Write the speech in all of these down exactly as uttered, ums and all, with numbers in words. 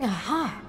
Aha.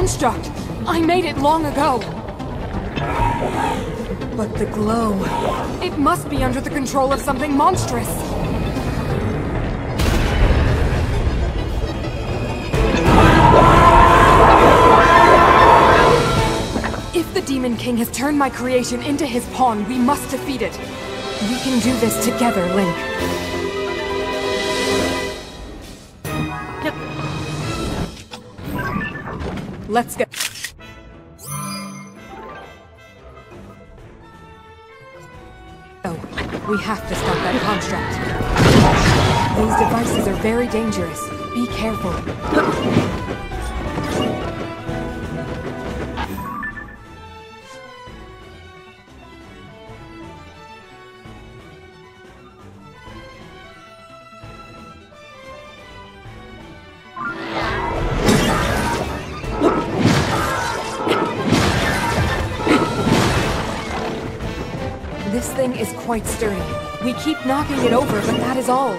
Construct! I made it long ago! But the glow... It must be under the control of something monstrous! If the Demon King has turned my creation into his pawn, we must defeat it! We can do this together, Link. Let's go. Oh, we have to stop that construct. These devices are very dangerous. Be careful. Quite sturdy. We keep knocking it over, but that is all.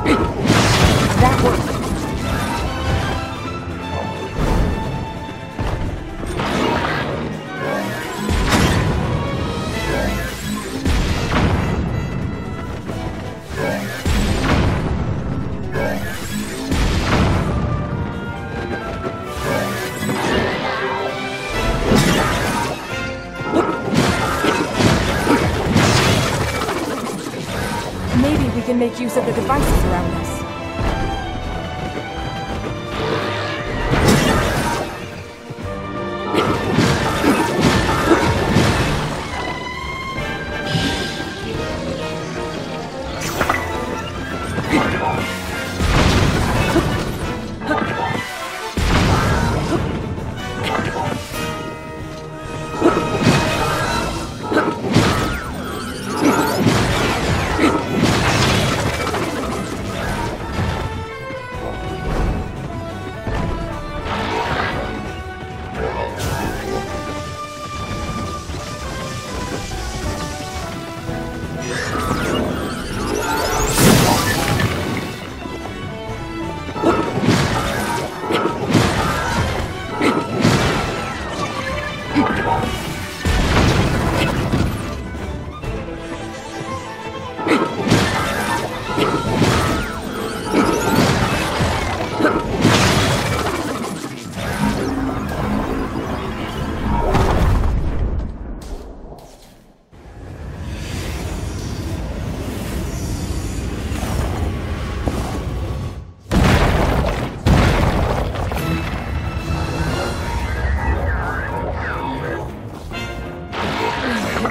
That worked. Look! Maybe we can make use of the devices around us.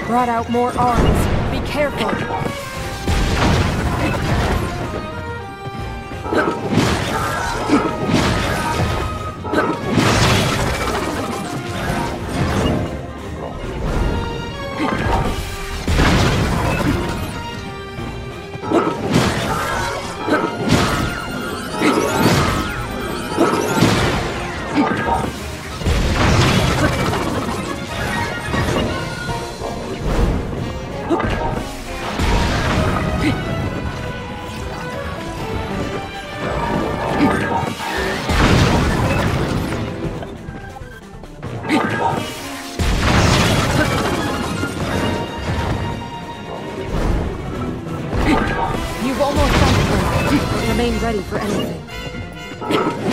Brought out more arms. Be careful. Ready for anything. Yeah.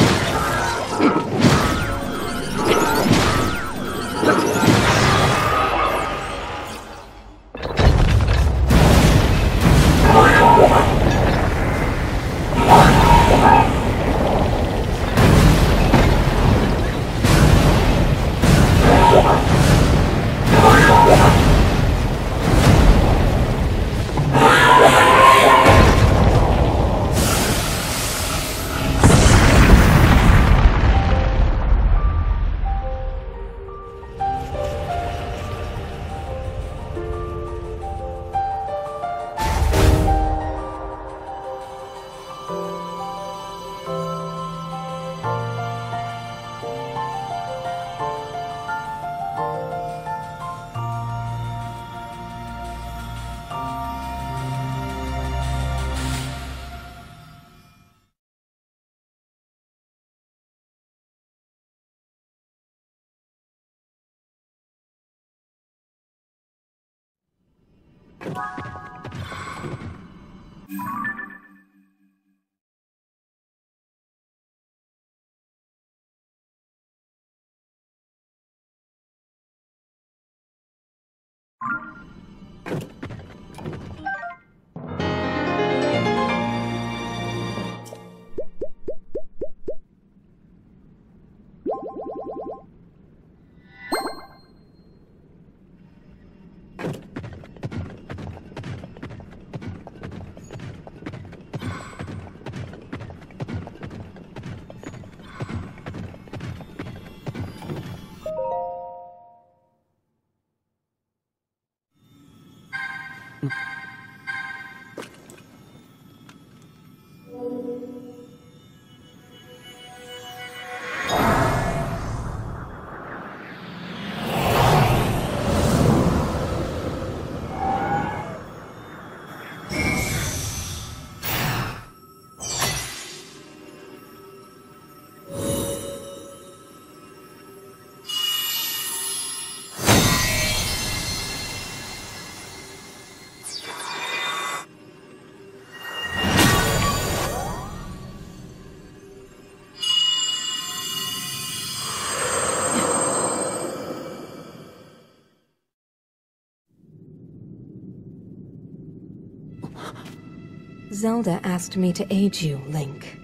Zelda asked me to aid you, Link.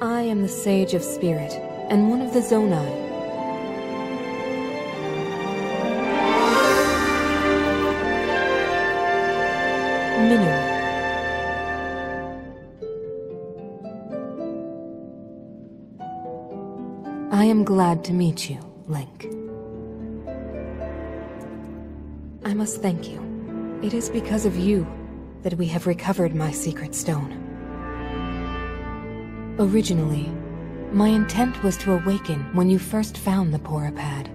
I am the Sage of Spirit, and one of the Zonai. Mineru. I am glad to meet you, Link. I must thank you. It is because of you that we have recovered my secret stone. Originally, my intent was to awaken when you first found the Purah Pad,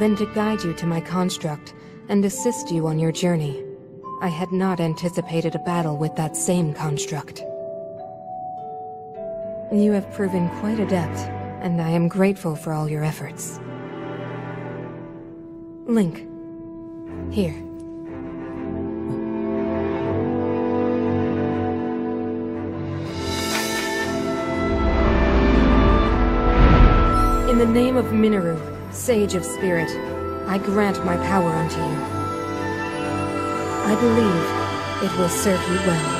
then to guide you to my construct and assist you on your journey. I had not anticipated a battle with that same construct. You have proven quite adept, and I am grateful for all your efforts. Link, here. In the name of Mineru, Sage of Spirit, I grant my power unto you. I believe it will serve you well.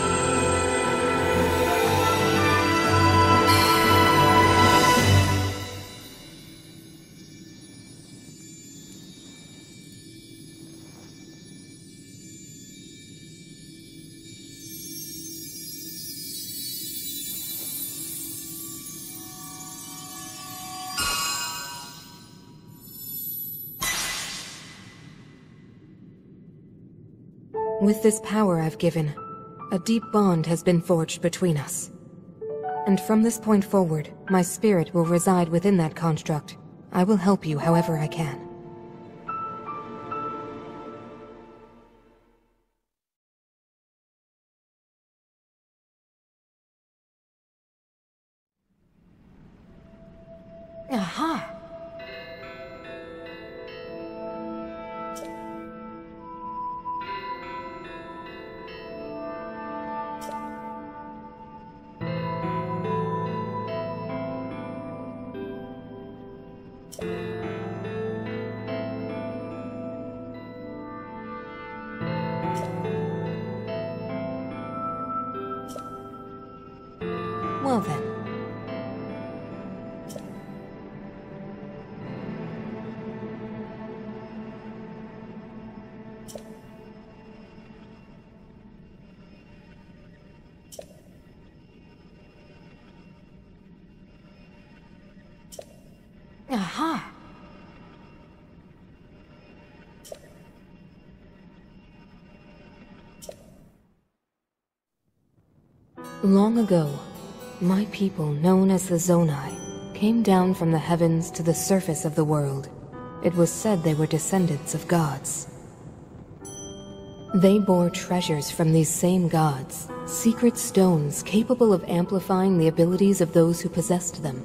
With this power I've given, a deep bond has been forged between us. And from this point forward, my spirit will reside within that construct. I will help you however I can. Aha! Well then. Aha! Long ago, my people, known as the Zonai, came down from the heavens to the surface of the world. It was said they were descendants of gods. They bore treasures from these same gods, secret stones capable of amplifying the abilities of those who possessed them.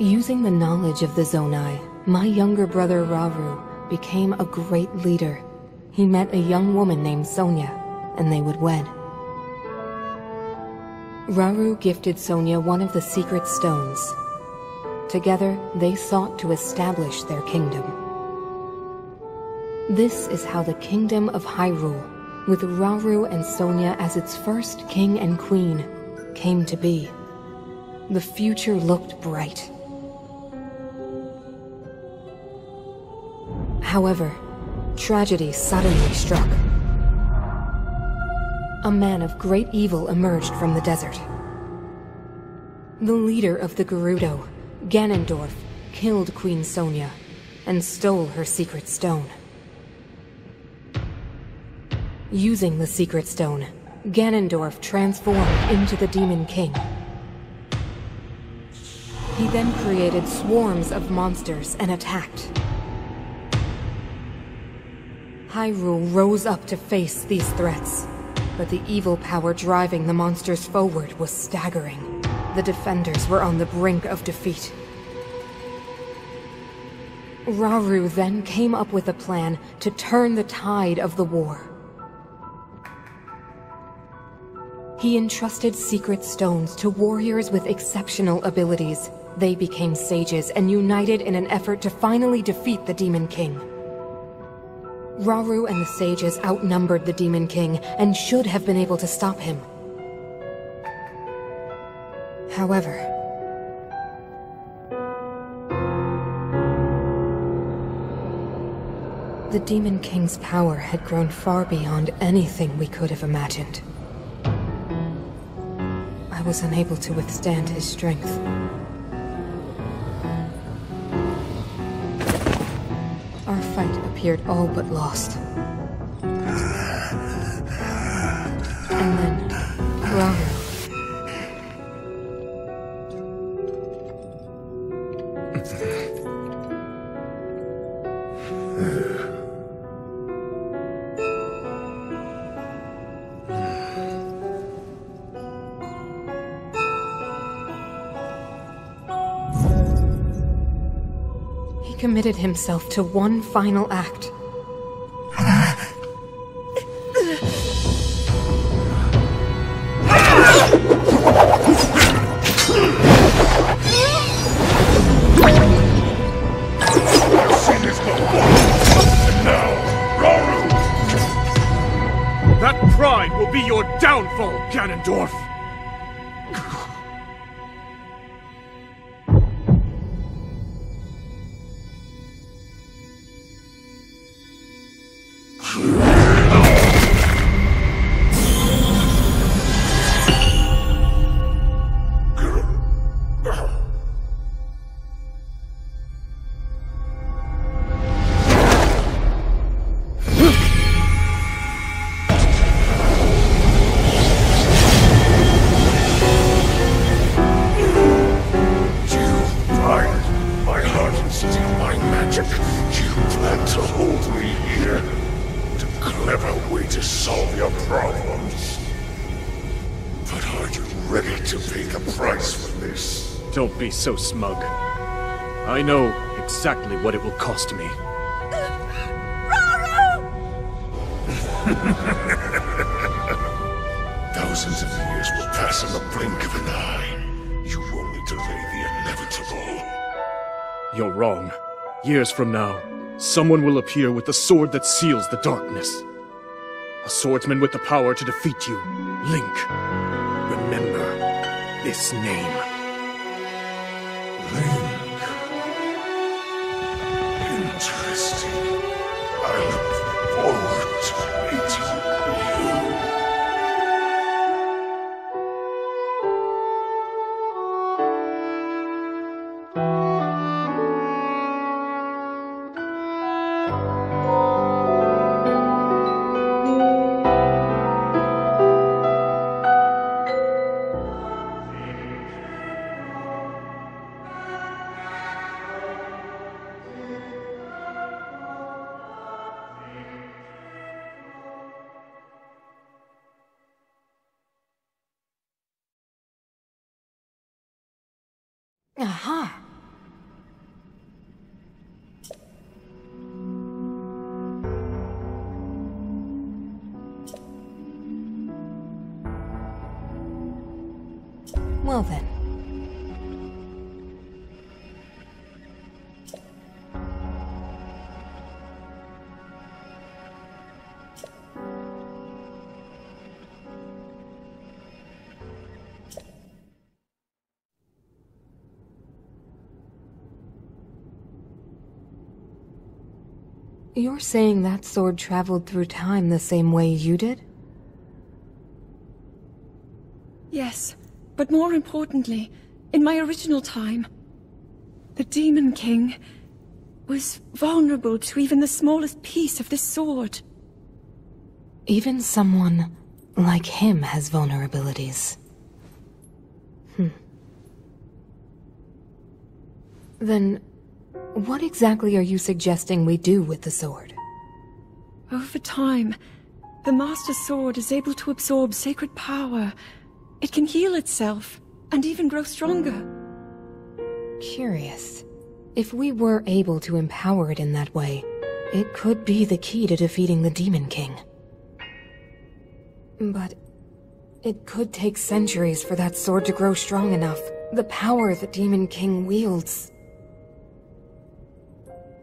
Using the knowledge of the Zonai, my younger brother Rauru became a great leader. He met a young woman named Sonia, and they would wed. Rauru gifted Sonia one of the secret stones. Together, they sought to establish their kingdom. This is how the Kingdom of Hyrule, with Rauru and Sonia as its first king and queen, came to be. The future looked bright. However, tragedy suddenly struck. A man of great evil emerged from the desert. The leader of the Gerudo, Ganondorf, killed Queen Sonia and stole her secret stone. Using the secret stone, Ganondorf transformed into the Demon King. He then created swarms of monsters and attacked. Hyrule rose up to face these threats. But the evil power driving the monsters forward was staggering. The defenders were on the brink of defeat. Rauru then came up with a plan to turn the tide of the war. He entrusted secret stones to warriors with exceptional abilities. They became sages and united in an effort to finally defeat the Demon King. Rauru and the sages outnumbered the Demon King and should have been able to stop him. However... the Demon King's power had grown far beyond anything we could have imagined. I was unable to withstand his strength. Our fight appeared all but lost. And then, Rauru. Committed himself to one final act. And now, Rauru! That pride will be your downfall, Ganondorf! Be so smug. I know exactly what it will cost me. Rauru! Thousands of years will pass in the blink of an eye. You only delay the inevitable. You're wrong. Years from now, someone will appear with the sword that seals the darkness. A swordsman with the power to defeat you, Link. Remember this name. Interesting. I look forward to meeting Aha! Well then. You're saying that sword traveled through time the same way you did? Yes, but more importantly, in my original time, the Demon King was vulnerable to even the smallest piece of this sword. Even someone like him has vulnerabilities. Hmm. Then... what exactly are you suggesting we do with the sword? Over time, the Master Sword is able to absorb sacred power. It can heal itself, and even grow stronger. Curious. If we were able to empower it in that way, it could be the key to defeating the Demon King. But... it could take centuries for that sword to grow strong enough. The power the Demon King wields...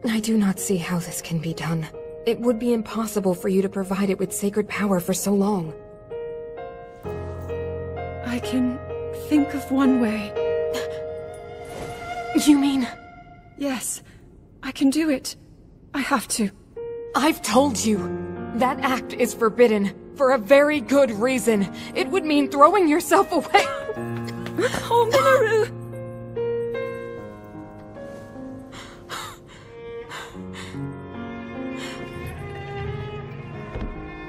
I do not see how this can be done. It would be impossible for you to provide it with sacred power for so long. I can think of one way. You mean... Yes, I can do it. I have to. I've told you. That act is forbidden, for a very good reason. It would mean throwing yourself away. Oh, Mineru!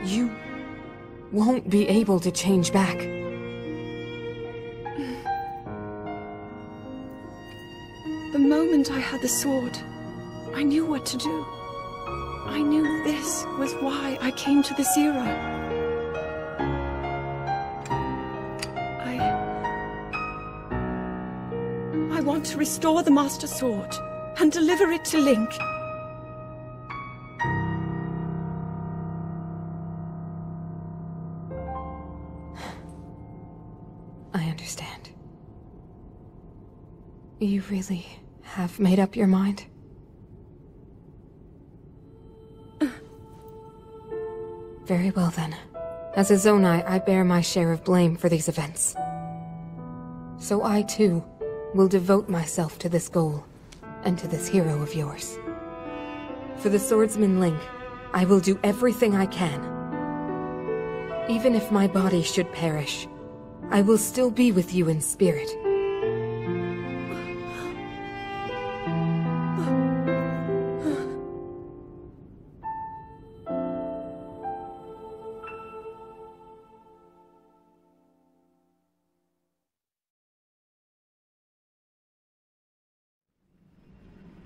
You won't be able to change back. The moment I had the sword, I knew what to do. I knew this was why I came to this era. I... I want to restore the Master Sword and deliver it to Link. I understand. You really have made up your mind? Very well then. As a Zonai, I bear my share of blame for these events. So I too will devote myself to this goal, and to this hero of yours. For the swordsman Link, I will do everything I can. Even if my body should perish, I will still be with you in spirit.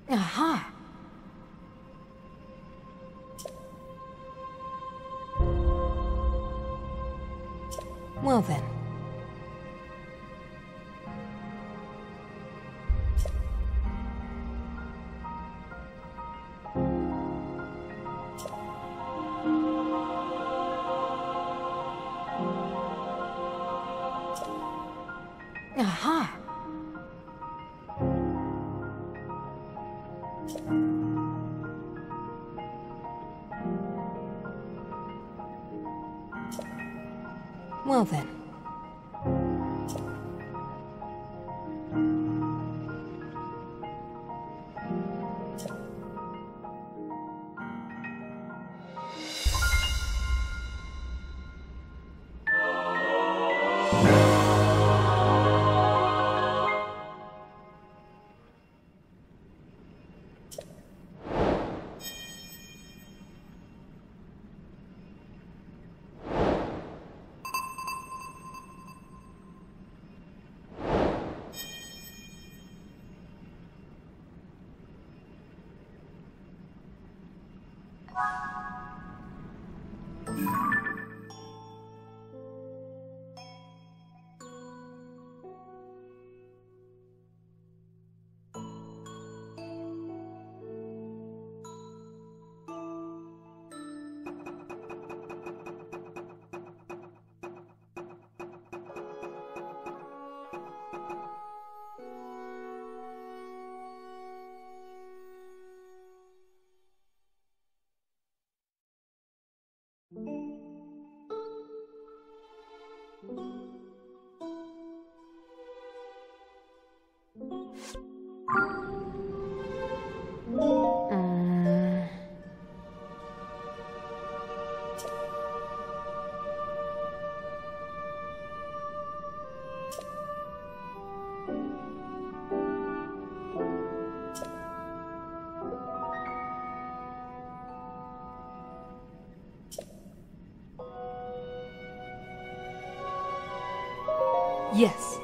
Aha! Well then. Aha! Well then. Yes.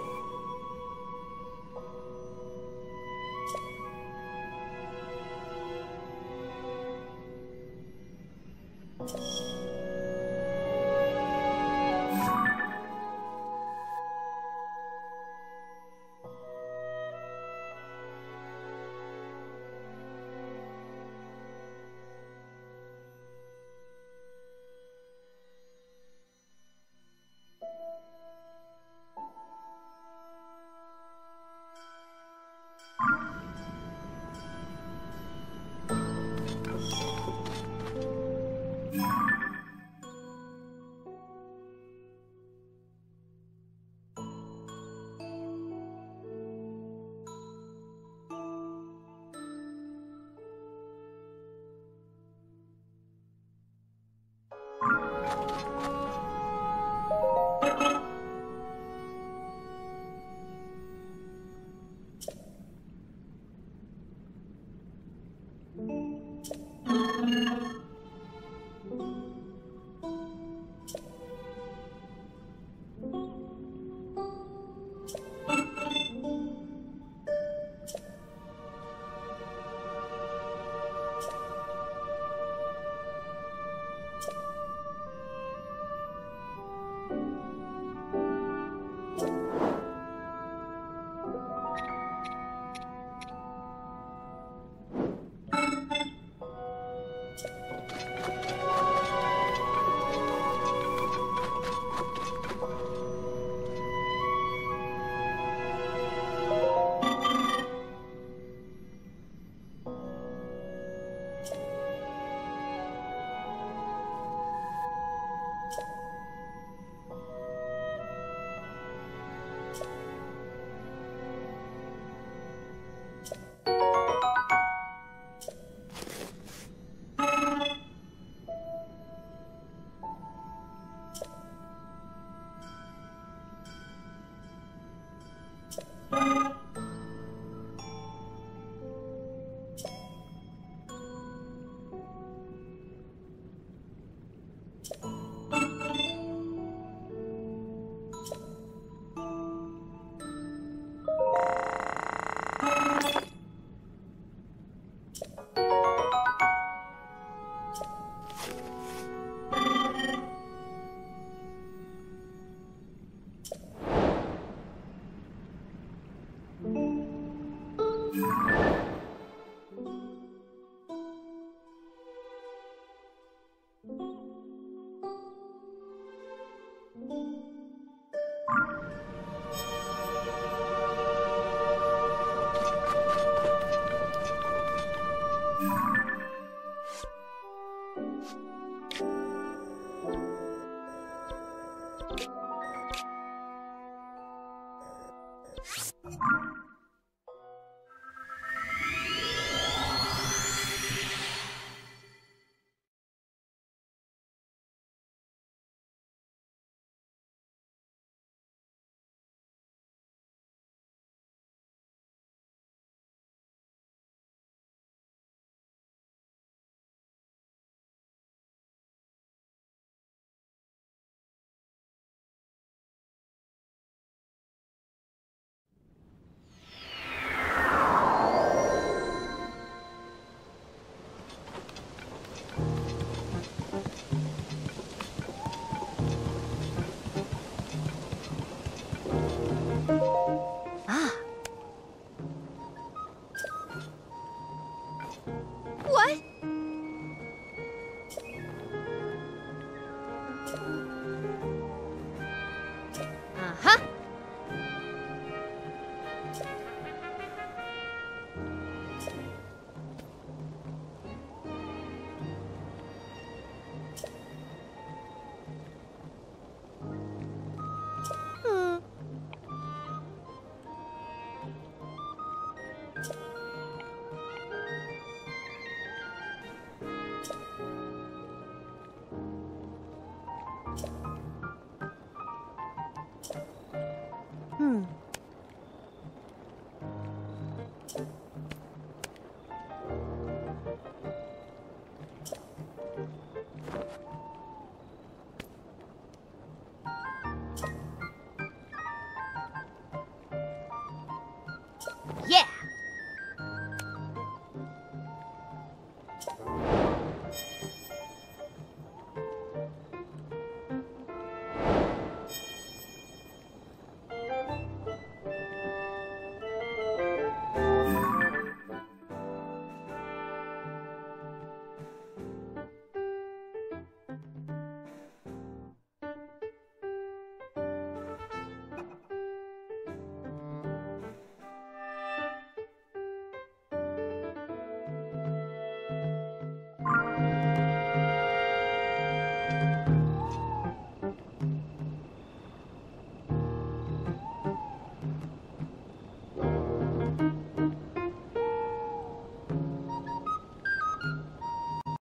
What?